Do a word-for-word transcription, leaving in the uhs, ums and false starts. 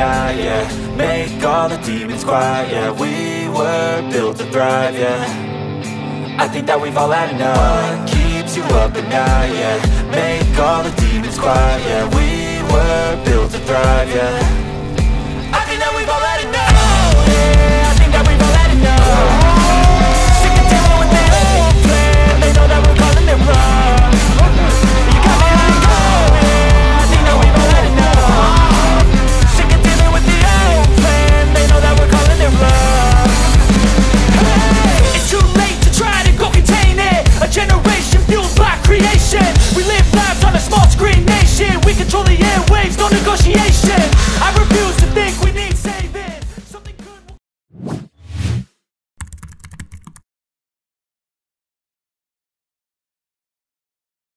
I, yeah. Make all the demons quiet, yeah. We were built to thrive, yeah. I think that we've all had enough. What keeps you up at night, yeah. Make all the demons quiet, yeah. We were built to thrive, yeah.